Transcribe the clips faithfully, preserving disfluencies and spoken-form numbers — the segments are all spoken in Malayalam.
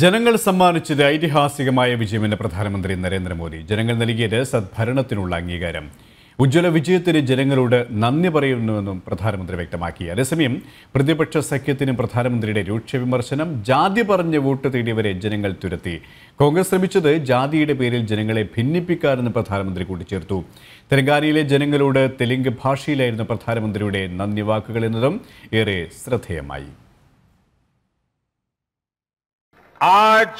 ജനങ്ങൾ സമ്മാനിച്ച ഐതിഹാസികമായ വിജയമെന്ന പ്രധാനമന്ത്രി നരേന്ദ്ര മോദി ജനങ്ങൾ നൽകിയ സദ്ഭരണത്തിനുള്ള അംഗീകാരം ഉജ്ജ്വല വിജയത്തിന് ജനങ്ങളോട് നന്ദി പറയുന്നുവെന്നും പ്രധാനമന്ത്രി വ്യക്തമാക്കി. അതേസമയം പ്രതിപക്ഷ സഖ്യത്തിനും പ്രധാനമന്ത്രിയുടെ രൂക്ഷ വിമർശനം. ജാതി പറഞ്ഞ് വോട്ട് തേടിയവരെ ജനങ്ങൾ തുരത്തി. കോൺഗ്രസ് ശ്രമിച്ചത് ജാതിയുടെ പേരിൽ ജനങ്ങളെ ഭിന്നിപ്പിക്കാനെന്ന് പ്രധാനമന്ത്രി കൂട്ടിച്ചേർത്തു. തെലങ്കാനയിലെ ജനങ്ങളോട് തെലുങ്ക് ഭാഷയിലായിരുന്നു പ്രധാനമന്ത്രിയുടെ നന്ദി വാക്കുകൾ എന്നതും ഏറെ ശ്രദ്ധേയമായി. आज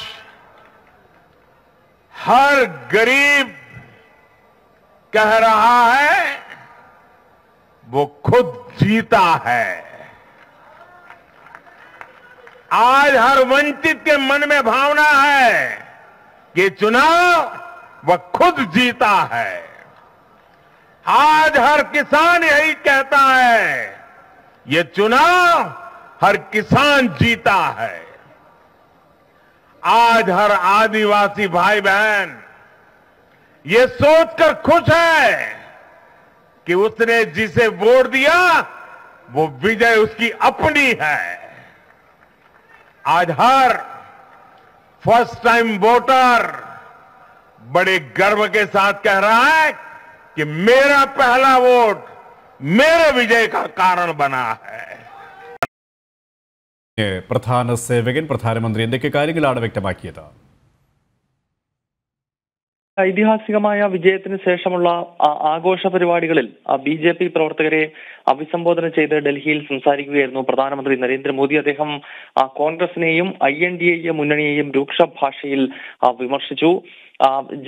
हर गरीब कह रहा है वो खुद जीता है. आज हर वंचित के मन में भावना है कि चुनाव वह खुद जीता है. आज हर किसान यही कहता है ये चुनाव हर किसान जीता है. आज हर आदिवासी भाई बहन ये सोचकर खुश है कि उसने जिसे वोट दिया वो विजय उसकी अपनी है. आज हर फर्स्ट टाइम वोटर बड़े गर्व के साथ कह रहा है कि मेरा पहला वोट मेरे विजय का कारण बना है. प्रधान सेवकन प्रधानमंत्री व्यक्तमाक्कियत ഐതിഹാസികമായ വിജയത്തിന് ശേഷമുള്ള ആഘോഷ പരിപാടികളിൽ ബിജെപി പ്രവർത്തകരെ അഭിസംബോധന ചെയ്ത് ഡൽഹിയിൽ സംസാരിക്കുകയായിരുന്നു പ്രധാനമന്ത്രി നരേന്ദ്രമോദി. അദ്ദേഹം കോൺഗ്രസിനെയും ഐ എൻ ഡി എ മുന്നണിയെയും രൂക്ഷ ഭാഷയിൽ വിമർശിച്ചു.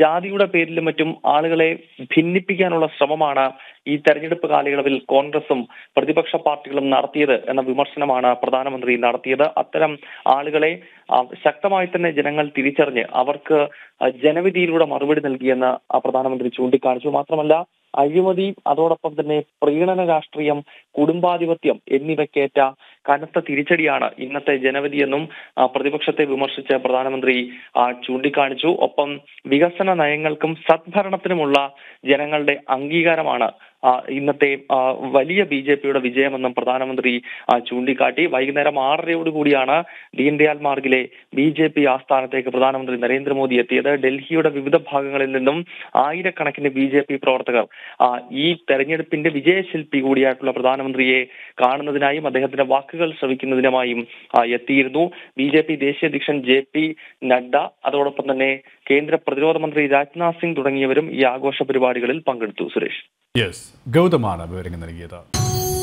ജാതിയുടെ പേരിലും മറ്റും ആളുകളെ ഭിന്നിപ്പിക്കാനുള്ള ശ്രമമാണ് ഈ തെരഞ്ഞെടുപ്പ് കാലയളവിൽ കോൺഗ്രസും പ്രതിപക്ഷ പാർട്ടികളും നടത്തിയത് എന്ന വിമർശനമാണ് പ്രധാനമന്ത്രി നടത്തിയത്. അത്തരം ആളുകളെ ശക്തമായി തന്നെ ജനങ്ങൾ തിരിച്ചറിഞ്ഞ് അവർക്ക് ജനവിധിയിലൂടെ മറുപടി നൽകിയെന്ന് പ്രധാനമന്ത്രി ചൂണ്ടിക്കാണിച്ചു. മാത്രമല്ല അഴിമതി, അതോടൊപ്പം തന്നെ പ്രീണന രാഷ്ട്രീയം, കുടുംബാധിപത്യം എന്നിവയ്ക്കേറ്റ കനത്ത തിരിച്ചടിയാണ് ഇന്നത്തെ ജനവിധിയെന്നും പ്രതിപക്ഷത്തെ വിമർശിച്ച് പ്രധാനമന്ത്രി ചൂണ്ടിക്കാണിച്ചു. ഒപ്പം വികസന നയങ്ങൾക്കും സദ്ഭരണത്തിനുമുള്ള ജനങ്ങളുടെ അംഗീകാരമാണ് ഇന്നത്തെ വലിയ ബി ജെ പിയുടെ വിജയമെന്നും പ്രധാനമന്ത്രി ചൂണ്ടിക്കാട്ടി. വൈകുന്നേരം ആറരയോടുകൂടിയാണ് ദീൻദയാൽ മാർഗിലെ ബി ജെ പി ആസ്ഥാനത്തേക്ക് പ്രധാനമന്ത്രി നരേന്ദ്രമോദി എത്തിയത്. ഡൽഹിയുടെ വിവിധ ഭാഗങ്ങളിൽ നിന്നും ആയിരക്കണക്കിന് ബി ജെ പി പ്രവർത്തകർ ഈ തെരഞ്ഞെടുപ്പിന്റെ വിജയശില്പി കൂടിയായിട്ടുള്ള പ്രധാനമന്ത്രിയെ കാണുന്നതിനായും അദ്ദേഹത്തിന്റെ വാക്കുകൾ ശ്രവിക്കുന്നതിനുമായും എത്തിയിരുന്നു. ബി ജെ പി ദേശീയ അധ്യക്ഷൻ ജെ പി നഡ്ഡ, അതോടൊപ്പം തന്നെ കേന്ദ്ര പ്രതിരോധ മന്ത്രി രാജ്നാഥ് സിംഗ് തുടങ്ങിയവരും ഈ ആഘോഷ പരിപാടികളിൽ പങ്കെടുത്തു. സുരേഷ്, യെസ്, ഗൗതമാണ് വിവരങ്ങൾ നൽകിയത്.